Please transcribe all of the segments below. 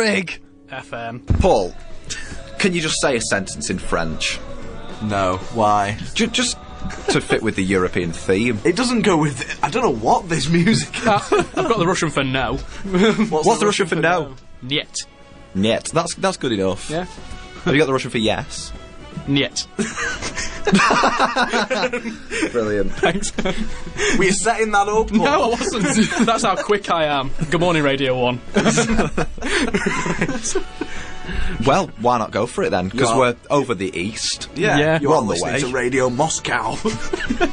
Rig FM. Paul, can you just say a sentence in French? No. Why? Just to fit with the European theme. It doesn't go with... I don't know what this music is. I've got the Russian for no. What's the Russian for no? Nyet. Nyet. That's good enough. Yeah. Have you got the Russian for yes? Nyet. Brilliant. Thanks. Were you setting that up? Or? No, I wasn't. That's how quick I am. Good morning, Radio One. Well, why not go for it then? Because we're over the east. Yeah, you're on the way to Radio Moscow. And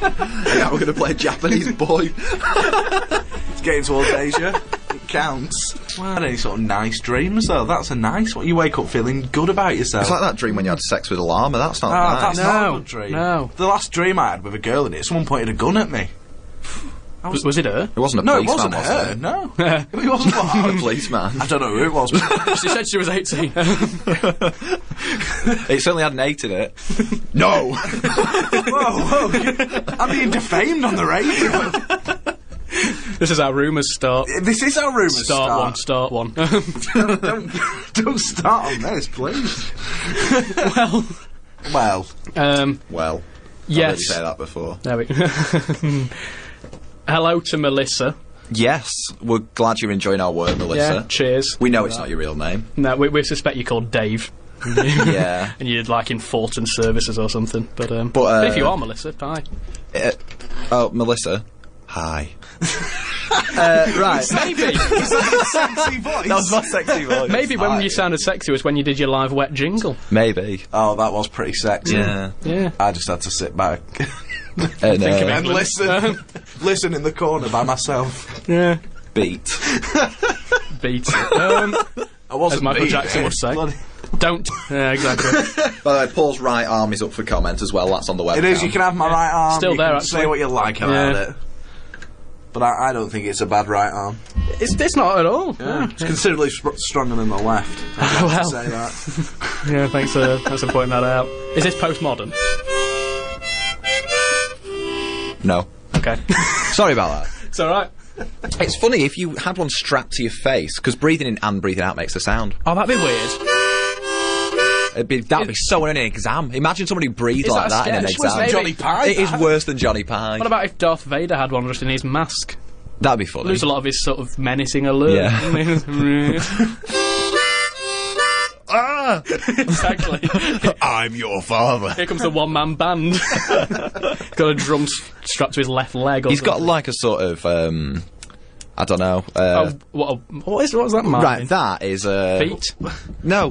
now we're going to play Japanese boy. It's getting towards Asia. Counts. Well, any sort of nice dreams though, that's a nice one. You wake up feeling good about yourself. It's like that dream when you had sex with a llama, that's not nice. That's not a good dream. No. The last dream I had with a girl in it, someone pointed a gun at me. Was it her? It wasn't a policeman, was it? No, it wasn't her, no. It wasn't a policeman. I don't know who it was. She said she was 18. It certainly had an 8 in it. No! Whoa, I'm being defamed on the radio. This is how rumours start. This is how rumours start. Start one, don't start on this, please. Well. Yes. I've already said that before. There we go. Hello to Melissa. Yes, we're glad you're enjoying our work, Melissa. Yeah, cheers. We know it's not your real name. No, we suspect you're called Dave. Yeah. And you're like in Fortin Services or something. But if you are Melissa, hi. Melissa. Hi. Right. Maybe. Was that a sexy voice? That was my sexy voice. Maybe when you sounded sexy was when you did your live wet jingle. Maybe. Oh, that was pretty sexy. Yeah. Yeah. I just had to sit back and listen. Listen in the corner by myself. Yeah. Beat. Beat. I wasn't, as Michael Jackson would say. Bloody. Don't. Yeah, exactly. By the way, Paul's right arm is up for comment as well. That's on the webcam. It is. You can have my right arm. Still there, actually. Say what you like about it. But I don't think it's a bad right arm. It's not at all. Yeah. Yeah. It's considerably stronger than my left. I have to say that. Yeah, thanks for pointing that out. Is this postmodern? No. Okay. Sorry about that. It's all right. It's funny if you had one strapped to your face, because breathing in and breathing out makes a sound. Oh, that'd be weird. That'd be so in an exam. Imagine somebody who breathed like that in an exam. Johnny Pie. It is worse than Johnny Pie. What about if Darth Vader had one just in his mask? That'd be funny. Lose a lot of his sort of menacing allure. Yeah. Ah! Exactly. I'm your father. Here comes the one-man band. Got a drum strapped to his left leg. He's got like a sort of. I don't know. What's that? Martin? Right, that is a feet. No,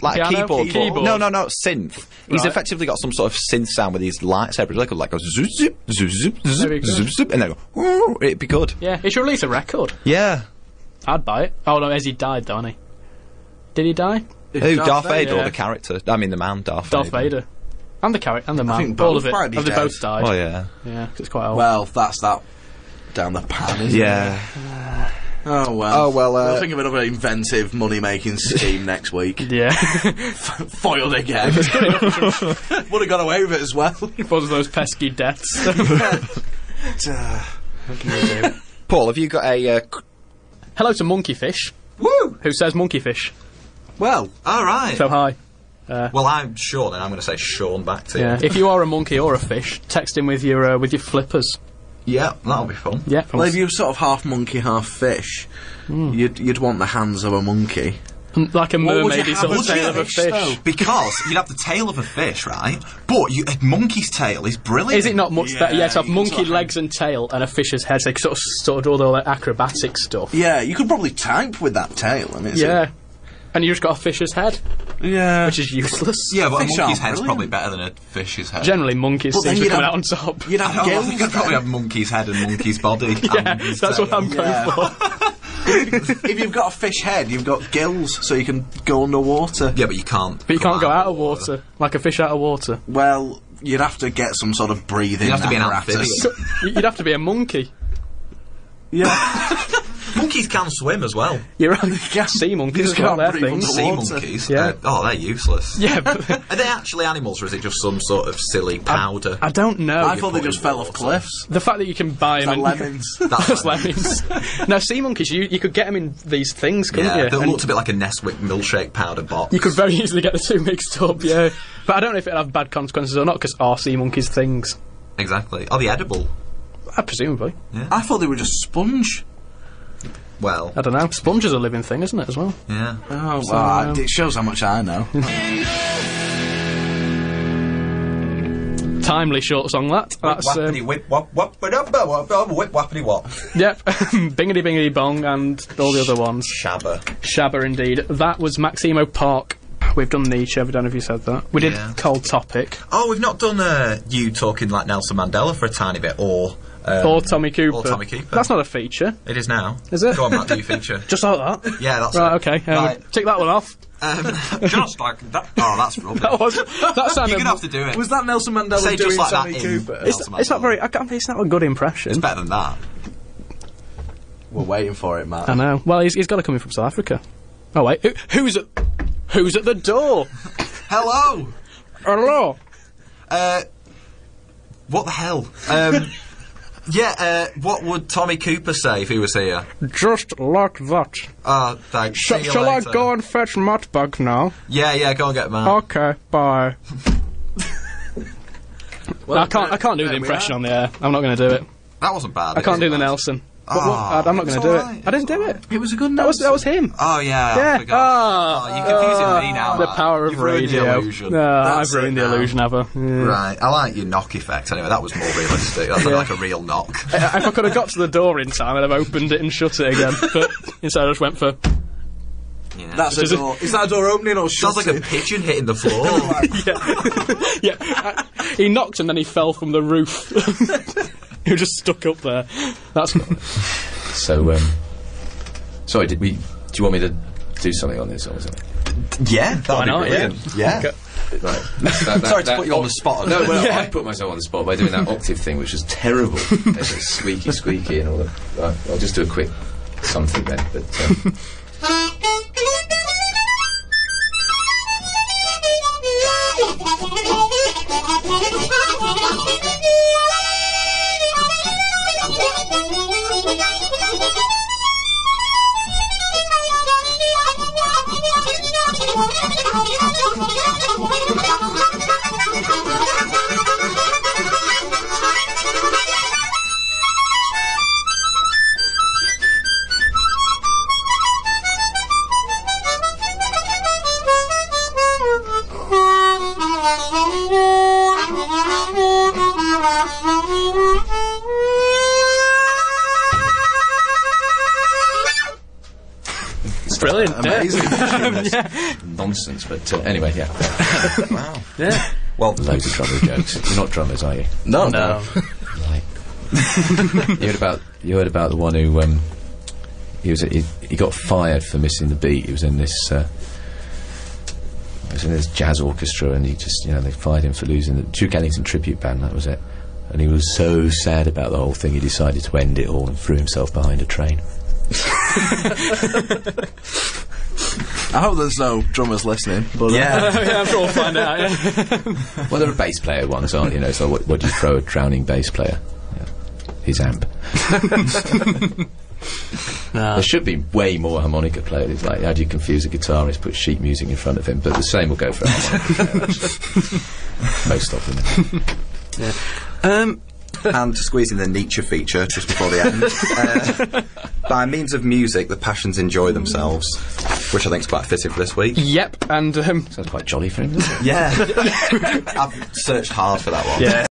like piano? A keyboard. No, synth. Right. He's effectively got some sort of synth sound with his lightsabers. They could like go zoop zoop zoop zoop zoop zoop zoop, and then go. It'd be good. Yeah, he should release a record. Yeah, I'd buy it. Oh no, Ezzy died, didn't he? Did he die? Who? Darth Vader or the character? I mean, the man, Darth Vader. And the character, and the man. I think all of it. Have they both died? Oh yeah. Yeah, it's quite old. Well, that's that. Down the pan, isn't it? Oh well. We'll think of another inventive money-making scheme next week. Yeah, foiled again. Would have got away with it as well. It was those pesky deaths. What can you do? Paul, have you got a? Hello to Monkeyfish. Woo! Who says Monkeyfish? Well, all right. So hi. Well, I'm Sean, and I'm going to say Sean back to you. If you are a monkey or a fish, text in with your flippers. Yeah, that'll be fun. Yeah. Well, if you're sort of half monkey, half fish, you'd want the hands of a monkey. Like a mermaid sort of tail of a fish. Though? Because you'd have the tail of a fish, right? But a monkey's tail is brilliant. Is it not much better? Yeah, to have monkey legs and tail and a fish's head. So they sort of do all that acrobatic stuff. Yeah, you could probably type with that tail, and and you just got a fish's head. Yeah. Which is useless. Yeah, but a monkey's head's probably better than a fish's head. Generally, monkeys seem to come out on top. You'd have gills. I think I'd probably have monkey's head and monkey's body. Yeah, that's what I'm going for. If you've got a fish head, you've got gills, so you can go underwater. Yeah, but you can't. But you can't go out of water. Like a fish out of water. Well, you'd have to get some sort of breathing apparatus. You'd have to be an amphibian. You'd have to be a monkey. Yeah. Monkeys can swim as well. You're right. Sea monkeys can't breathe. Sea monkeys. Yeah. Oh, they're useless. Yeah. But are they actually animals, or is it just some sort of silly powder? I don't know. I thought they just fell off cliffs. The fact that you can buy them and lemons. That's lemons. Now, sea monkeys, you could get them in these things, couldn't you? They looked a bit like a Nesquik milkshake powder box. You could very easily get the two mixed up. Yeah. But I don't know if it'll have bad consequences or not, because are sea monkeys things? Exactly. Are they edible? Presumably. Yeah. I thought they were just sponge. Well, I don't know. Sponge is a living thing, isn't it, as well? Yeah. Oh, well, so, it shows how much I know. Timely short song, that. That's whip, wop, wop, whip, wappity wop. Yep. Bingity bingity bong and all the other ones. Shabba. Shabba, indeed. That was Maximo Park. We've done Nietzsche, I don't know if you said that. We did Cold Topic. Oh, we've not done you talking like Nelson Mandela for a tiny bit, or Tommy Cooper. Or Tommy Cooper. That's not a feature. It is now. Is it? Go on, Matt, do you feature? Just like that? Yeah, that's right, it. Okay. Right. Take that one off. Just like that. Oh, that's rubbish. That sounded... You're going to have to do it. Was that Nelson Mandela Say doing just like Tommy that Cooper? It's not very... it's not a good impression. It's better than that. We're waiting for it, Matt. I know. Well, he's got to come in from South Africa. Oh, wait. Who's at the door? Hello! Hello! What the hell? What would Tommy Cooper say if he was here? Just like that. Ah, thanks. Shall I go and fetch Mudbug now? Yeah, go and get Matt. Okay, bye. Well, I can't do the impression on the air. I'm not going to do it. That wasn't bad. I can't do the Nelson. What? I'm not going to do it. I didn't do it. It was a good note. That was him. Oh, yeah. Yeah. Oh, you're confusing me now. The power of radio. I've ruined the illusion, have I? Yeah. Right. I like your knock effect. Anyway, that was more realistic. That sounded like a real knock. If I could have got to the door in time, I'd have opened it and shut it again. But instead, I just went for... Yeah. That's a door. Is that a door opening or shutting? Sounds like a pigeon hitting the floor. Yeah. He knocked and then he fell from the roof. He was just stuck up there. That's so. Sorry, did we? Do you want me to do something on this or something? Yeah, why not? Yeah. Okay. Right. Sorry to put you on the spot. No, well, I put myself on the spot by doing that octave thing, which was terrible. It's squeaky and all that. Right, I'll just do a quick something then. But, brilliant. Amazing. Nonsense, but anyway, wow. Yeah. Well, loads of drummer jokes. You're not drummers, are you? No. Right. You heard about the one who he got fired for missing the beat. He was in this jazz orchestra, and he just they fired him for losing the Duke Ellington tribute band. That was it. And he was so sad about the whole thing, he decided to end it all and threw himself behind a train. I hope there's no drummers listening. But I'm sure we'll find out. Yeah. Well, there are bass player ones, aren't you? So what do you throw a drowning bass player? Yeah. His amp. There should be way more harmonica players. Like, how do you confuse a guitarist? Put sheet music in front of him, but the same will go for harmonica player, actually. Most of them. Yeah. And to squeeze in the Nietzsche feature just before the end. By means of music, the passions enjoy themselves, which I think is quite fitting for this week. Yep, and sounds quite jolly for him, doesn't it? Yeah. I've searched hard for that one. Yeah.